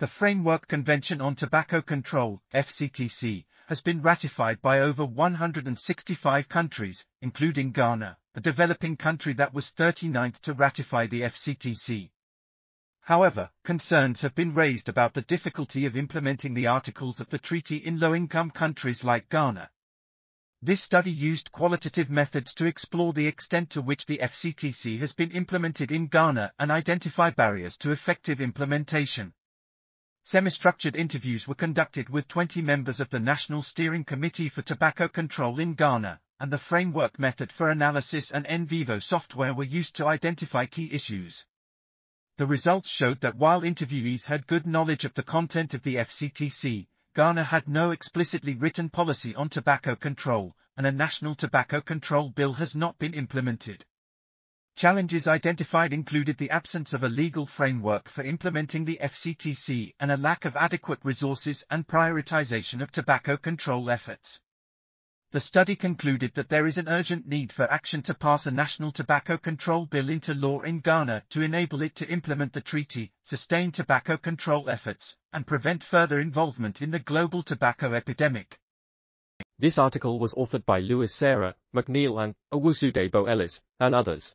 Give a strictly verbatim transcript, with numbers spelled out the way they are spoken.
The Framework Convention on Tobacco Control, F C T C, has been ratified by over one hundred sixty-five countries, including Ghana, a developing country that was thirty-ninth to ratify the F C T C. However, concerns have been raised about the difficulty of implementing the articles of the treaty in low-income countries like Ghana. This study used qualitative methods to explore the extent to which the F C T C has been implemented in Ghana and identify barriers to effective implementation. Semi-structured interviews were conducted with twenty members of the National Steering Committee for Tobacco Control in Ghana, and the framework method for analysis and NVivo software were used to identify key issues. The results showed that while interviewees had good knowledge of the content of the F C T C, Ghana had no explicitly written policy on tobacco control, and a national tobacco control bill has not been implemented. Challenges identified included the absence of a legal framework for implementing the F C T C and a lack of adequate resources and prioritization of tobacco control efforts. The study concluded that there is an urgent need for action to pass a national tobacco control bill into law in Ghana to enable it to implement the treaty, sustain tobacco control efforts, and prevent further involvement in the global tobacco epidemic. This article was authored by Lewis Sarah, McNeill and Owusu-Dabo, and others.